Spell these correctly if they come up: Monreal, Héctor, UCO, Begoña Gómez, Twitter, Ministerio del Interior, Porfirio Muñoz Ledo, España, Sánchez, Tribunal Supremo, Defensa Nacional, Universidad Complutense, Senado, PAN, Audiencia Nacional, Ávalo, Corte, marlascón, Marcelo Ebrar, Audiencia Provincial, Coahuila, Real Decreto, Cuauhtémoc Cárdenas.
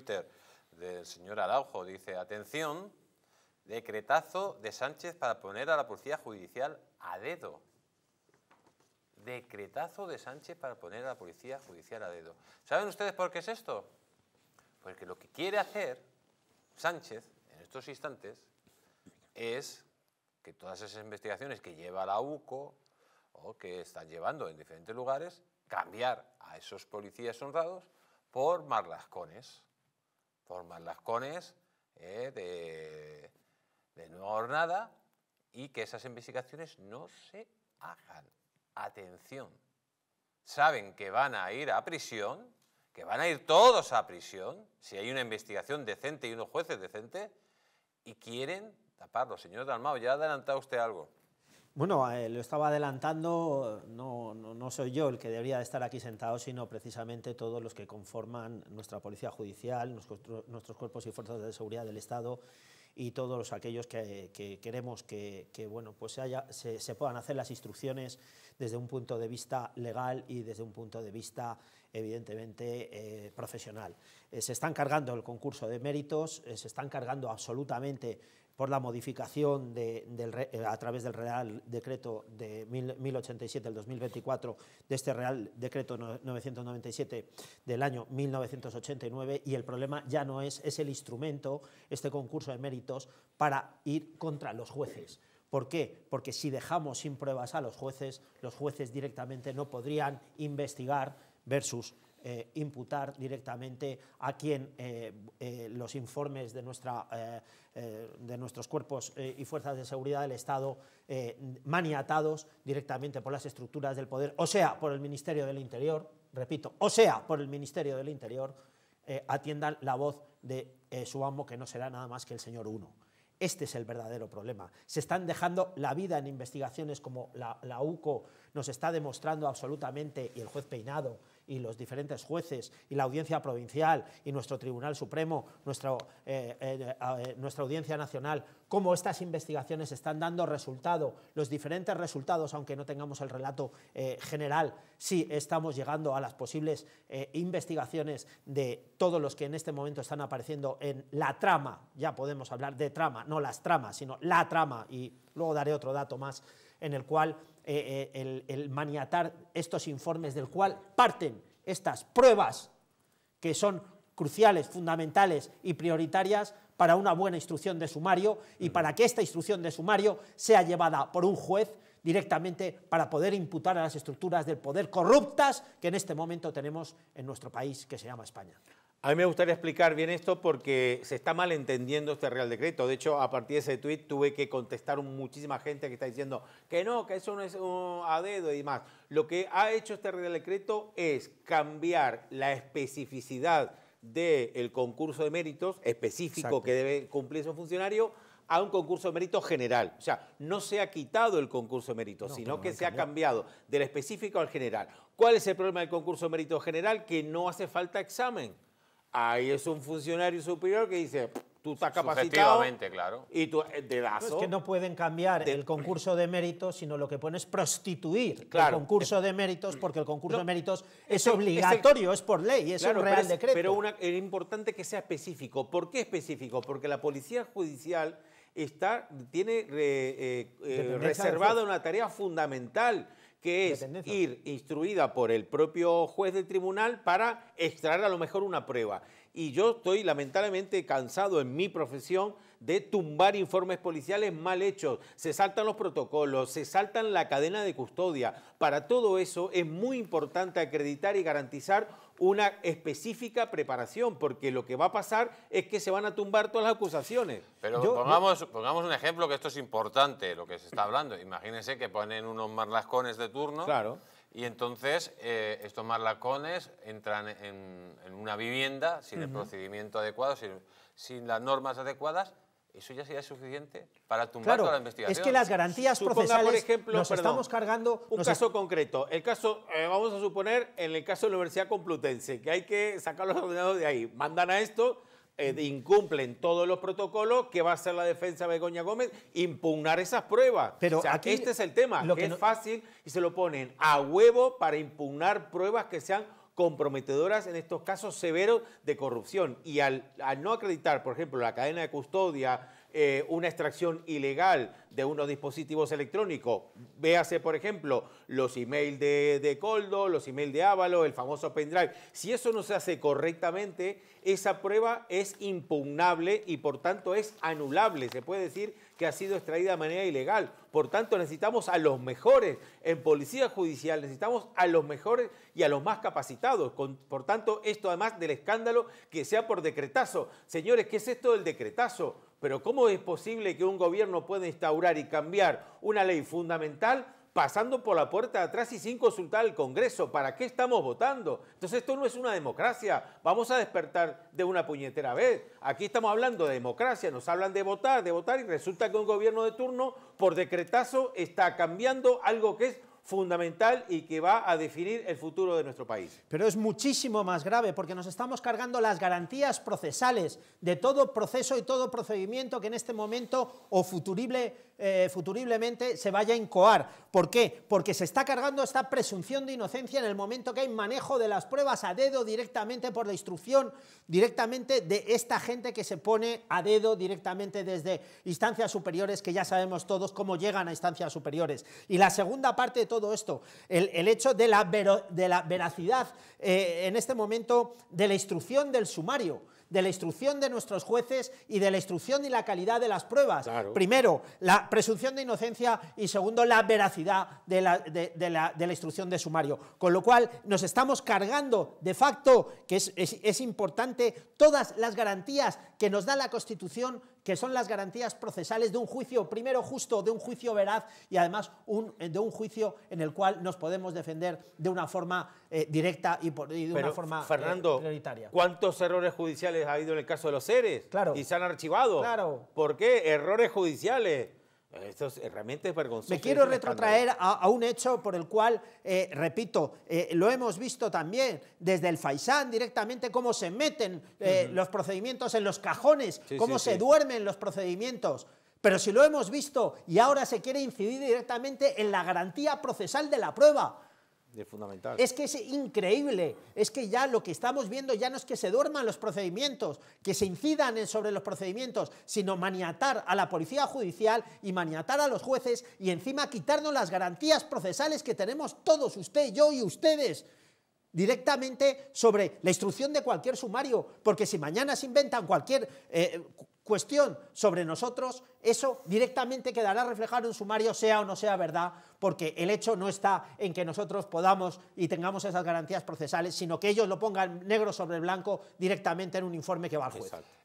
Twitter del señor Araujo, dice: atención, decretazo de Sánchez para poner a la policía judicial a dedo. Decretazo de Sánchez para poner a la policía judicial a dedo. ¿Saben ustedes por qué es esto? Porque lo que quiere hacer Sánchez en estos instantes es que todas esas investigaciones que lleva la UCO o que están llevando en diferentes lugares, cambiar a esos policías honrados por marlascones de nueva hornada, y que esas investigaciones no se hagan. Atención, saben que van a ir a prisión, que van a ir todos a prisión, si hay una investigación decente y unos jueces decentes, y quieren taparlo. Señor Dalmau, ya ha adelantado usted algo. Bueno, lo estaba adelantando, no soy yo el que debería de estar aquí sentado, sino precisamente todos los que conforman nuestra policía judicial, nuestros cuerpos y fuerzas de seguridad del Estado, y todos aquellos que queremos que bueno, pues se puedan hacer las instrucciones desde un punto de vista legal y desde un punto de vista, evidentemente, profesional. Se están cargando el concurso de méritos, se están cargando absolutamente por la modificación a través del Real Decreto de 1087 del 2024, de este Real Decreto 997 del año 1989, y el problema ya no es el instrumento, este concurso de méritos, para ir contra los jueces. ¿Por qué? Porque si dejamos sin pruebas a los jueces directamente no podrían investigar versus imputar directamente a quien los informes de nuestros cuerpos y fuerzas de seguridad del Estado maniatados directamente por las estructuras del poder, o sea, por el Ministerio del Interior, repito, o sea, por el Ministerio del Interior, atiendan la voz de su amo, que no será nada más que el señor Uno. Este es el verdadero problema. Se están dejando la vida en investigaciones como la UCO nos está demostrando absolutamente, y el juez Peinado, y los diferentes jueces, y la Audiencia Provincial, y nuestro Tribunal Supremo, nuestra Audiencia Nacional, cómo estas investigaciones están dando resultado, los diferentes resultados, aunque no tengamos el relato general, sí estamos llegando a las posibles investigaciones de todos los que en este momento están apareciendo en la trama, ya podemos hablar de trama, no las tramas, sino la trama, y luego daré otro dato más, en el cual el maniatar estos informes del cual parten estas pruebas que son cruciales, fundamentales y prioritarias para una buena instrucción de sumario y para que esta instrucción de sumario sea llevada por un juez directamente para poder imputar a las estructuras del poder corruptas que en este momento tenemos en nuestro país que se llama España. A mí me gustaría explicar bien esto porque se está malentendiendo este Real Decreto. De hecho, a partir de ese tuit tuve que contestar muchísima gente que está diciendo que no, que eso no es a dedo y demás. Lo que ha hecho este Real Decreto es cambiar la especificidad del concurso de méritos específico, exacto, que debe cumplir su funcionario, a un concurso de méritos general. O sea, no se ha quitado el concurso de méritos, sino que se ha cambiado del específico al general. ¿Cuál es el problema del concurso de méritos general? Que no hace falta examen. Ahí es un funcionario superior que dice, tú estás capacitado, claro, y tú dedazo. No, es que no pueden cambiar el concurso de méritos, sino lo que pone es prostituir, claro, el concurso de méritos, porque el concurso de méritos es obligatorio, es por ley, es, claro, un Real Decreto. Pero es importante que sea específico. ¿Por qué específico? Porque la policía judicial tiene reservada una tarea fundamental, que es ir instruida por el propio juez del tribunal para extraer a lo mejor una prueba. Y yo estoy lamentablemente cansado en mi profesión de tumbar informes policiales mal hechos. Se saltan los protocolos, se saltan la cadena de custodia. Para todo eso es muy importante acreditar y garantizar una específica preparación, porque lo que va a pasar es que se van a tumbar todas las acusaciones. Pero pongamos un ejemplo, que esto es importante, lo que se está hablando. Imagínense que ponen unos marlascones de turno, claro, y entonces estos marlascones entran en una vivienda sin el procedimiento adecuado, sin las normas adecuadas. ¿Eso ya sería suficiente para tumbar, claro, toda la investigación? Es que las garantías procesales, por ejemplo, estamos cargando... Un caso concreto. El caso, vamos a suponer, en el caso de la Universidad Complutense, que hay que sacar los ordenados de ahí. Mandan a esto, incumplen todos los protocolos, que va a hacer la defensa de Begoña Gómez, impugnar esas pruebas. Pero o sea, aquí este es el tema, que es fácil, y se lo ponen a huevo para impugnar pruebas que sean comprometedoras en estos casos severos de corrupción. Y al no acreditar, por ejemplo, la cadena de custodia, una extracción ilegal de unos dispositivos electrónicos, véase, por ejemplo, los emails de Coldo, los emails de Ávalo, el famoso pendrive, si eso no se hace correctamente, esa prueba es impugnable y por tanto es anulable, se puede decir que ha sido extraída de manera ilegal. Por tanto, necesitamos a los mejores en policía judicial, necesitamos a los mejores y a los más capacitados. Por tanto, esto además del escándalo que sea por decretazo. Señores, ¿qué es esto del decretazo? Pero ¿cómo es posible que un gobierno pueda instaurar y cambiar una ley fundamental pasando por la puerta de atrás y sin consultar al Congreso? ¿Para qué estamos votando? Entonces esto no es una democracia. Vamos a despertar de una puñetera vez. Aquí estamos hablando de democracia, nos hablan de votar y resulta que un gobierno de turno por decretazo está cambiando algo que es fundamental y que va a definir el futuro de nuestro país. Pero es muchísimo más grave porque nos estamos cargando las garantías procesales de todo proceso y todo procedimiento que en este momento o futuriblemente se vaya a incoar. ¿Por qué? Porque se está cargando esta presunción de inocencia en el momento que hay manejo de las pruebas a dedo directamente por la instrucción, directamente de esta gente que se pone a dedo directamente desde instancias superiores, que ya sabemos todos cómo llegan a instancias superiores. Y la segunda parte de todo esto, el hecho de la veracidad en este momento de la instrucción del sumario, de la instrucción de nuestros jueces y de la instrucción y la calidad de las pruebas. Claro. Primero, la presunción de inocencia y segundo, la veracidad de la instrucción de sumario. Con lo cual, nos estamos cargando de facto, que es importante, todas las garantías que nos da la Constitución, que son las garantías procesales de un juicio, primero justo, de un juicio veraz y además de un juicio en el cual nos podemos defender de una forma directa y de una forma prioritaria. Fernando, ¿cuántos errores judiciales ha habido en el caso de los seres? Claro. Y se han archivado. Claro. ¿Por qué? Errores judiciales. Esto realmente es vergonzoso. Me quiero retrotraer a un hecho por el cual, repito, lo hemos visto también desde el Faisán directamente, cómo se meten los procedimientos en los cajones, sí, cómo se duermen los procedimientos. Pero si lo hemos visto y ahora se quiere incidir directamente en la garantía procesal de la prueba. Es fundamental. Es que es increíble, es que ya lo que estamos viendo ya no es que se duerman los procedimientos, que se incidan sobre los procedimientos, sino maniatar a la policía judicial y maniatar a los jueces y encima quitarnos las garantías procesales que tenemos todos, usted, yo y ustedes, directamente sobre la instrucción de cualquier sumario, porque si mañana se inventan cualquier cuestión sobre nosotros, eso directamente quedará reflejado en un sumario, sea o no sea verdad, porque el hecho no está en que nosotros podamos y tengamos esas garantías procesales, sino que ellos lo pongan negro sobre blanco directamente en un informe que va al juez. Exacto.